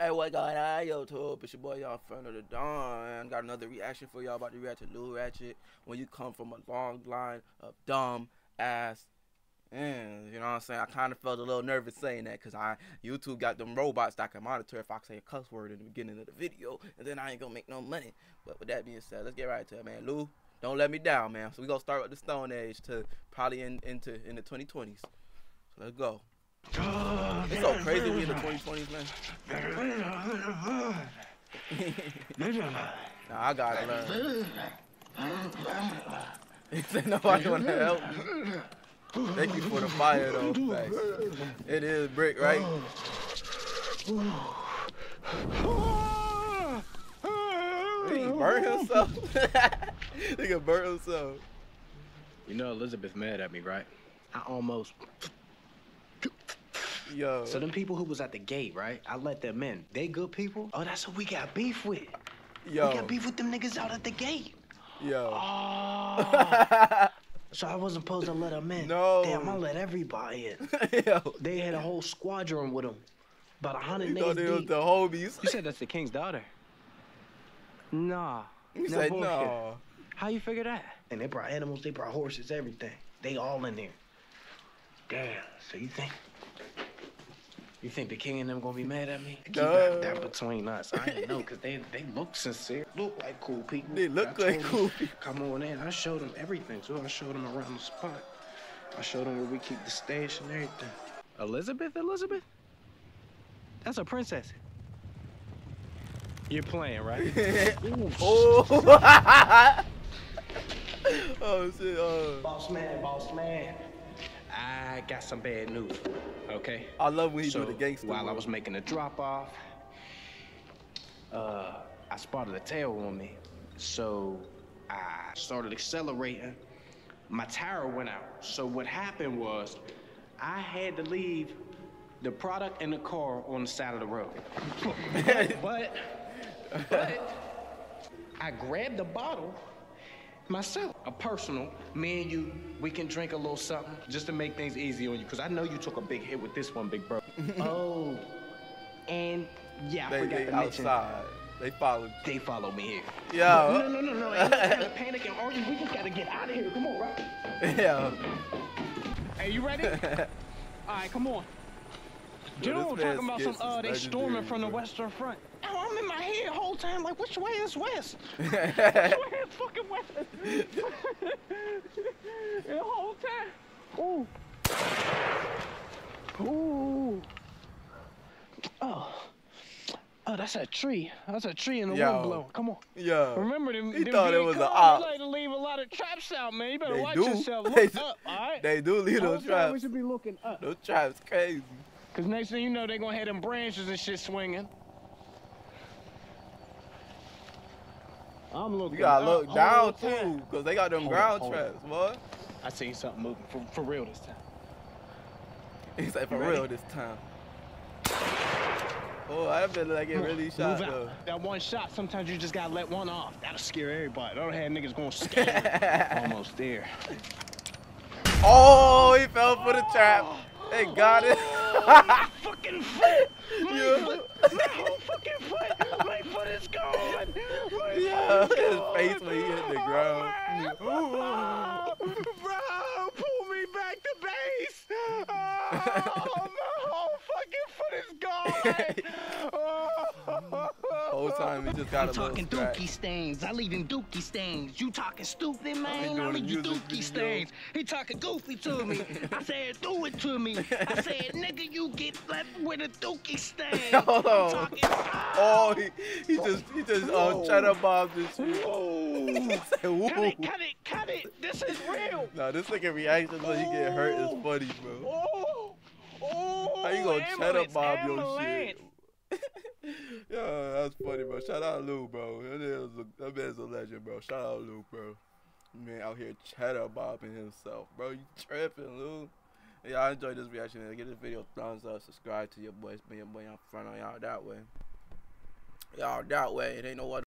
Hey, what going on, YouTube? It's your boy, y'all, friend of the Dawn. Got another reaction for y'all about to react to Lou Ratchett. When you come from a long line of dumb ass, you know what I'm saying? I kind of felt a little nervous saying that because YouTube got them robots that can monitor if I say a cuss word in the beginning of the video, and then I ain't gonna make no money. But with that being said, let's get right to it, man. Lou, don't let me down, man. So we gonna start with the Stone Age to probably in the 2020s. So let's go. It's so crazy we in the 2020s, man. Nah, I gotta learn. Ain't nobody wanna help me. Thank you for the fire, though. Thanks. It is brick, right? Did he burn himself? Nigga burn himself. You know Elizabeth mad at me, right? I almost... Yo. So them people who was at the gate, right? I let them in. They good people? Oh, that's what we got beef with. Yo. We got beef with them niggas out at the gate. Yo. Oh. So I wasn't supposed to let them in. No. Damn, I let everybody in. Yo. They had a whole squadron with them. About 100 niggas deep. You was the homies. You said that's the king's daughter. Nah. You said bullshit. Nah. How you figure that? And they brought animals, they brought horses, everything. They all in there. Damn. So you think the king and them gonna be mad at me? Keep that between us. I ain't know, cause they look sincere. Look like cool people. They look like cool people. Come on in. I showed them everything, too. I showed them around the spot. I showed them where we keep the stage and everything. Elizabeth? That's a princess. You're playing, right? Oh. Oh, shit. Boss man. I got some bad news, okay? I love when he do the gangster. While I was making a drop-off, I spotted a tail on me. So I started accelerating. My tire went out. So what happened was I had to leave the product in the car on the side of the road. but I grabbed the bottle myself, a personal, me and you, we can drink a little something just to make things easy on you, because I know you took a big hit with this one, big bro. Oh, and yeah, I forgot to mention. Outside. They followed. They followed me here. Yeah. No. Ain't no time to panic and argue. We just gotta get out of here. Come on, Rocky. Yeah. Hey, you ready? All right, come on. Dude, talking about some they storming from the Western Front. Oh, I'm in my head the whole time like, which way is west? Which way is fucking west? The whole time. Ooh. Oh, that's a tree. That's a tree in the wind blowing. Come on. Yeah. Remember them. He them thought it was an op. They like to leave a lot of traps out, man. You better watch yourself. Look up, all right? They do leave those traps. We should be looking up. Those traps crazy. Cause next thing you know, they gonna have them branches and shit swinging. I'm looking. You gotta look down too, cause they got them ground traps, boy. I seen something moving for real this time. He said for real this time. Oh, I feel like it really shot though. That one shot, sometimes you just gotta let one off. That'll scare everybody. That'll have niggas going scared. Almost there. Oh, he fell for the trap. They got it. My fucking foot. My whole fucking foot. My foot is gone. His face when he hit the ground. Oh, bro, pull me back to base. Oh, my whole fucking foot is gone. Oh. Whole time he just got a little talking dookie stains. I leave him dookie stains. You talking stupid, man. I leave you dookie stains. He talking goofy to me. I said, do it to me. I said, nigga, you get left with a dookie stain. Hold on. Talking... Oh, he just cheddar bombs this shit. Oh. Cut it. This is real. Nah, this nigga reaction when you get hurt is funny, bro. Oh. How you gonna cheddar bomb your shit? Yo, that's funny, bro. Shout out Lou, bro. That man's a legend, bro. Shout out Lou, bro. Man, out here cheddar bobbing himself, bro. You tripping, Lou? Y'all enjoyed this reaction. Man. Give this video a thumbs up. Subscribe to your boy. It's been your boy in front of y'all that way. Y'all that way. It ain't no other.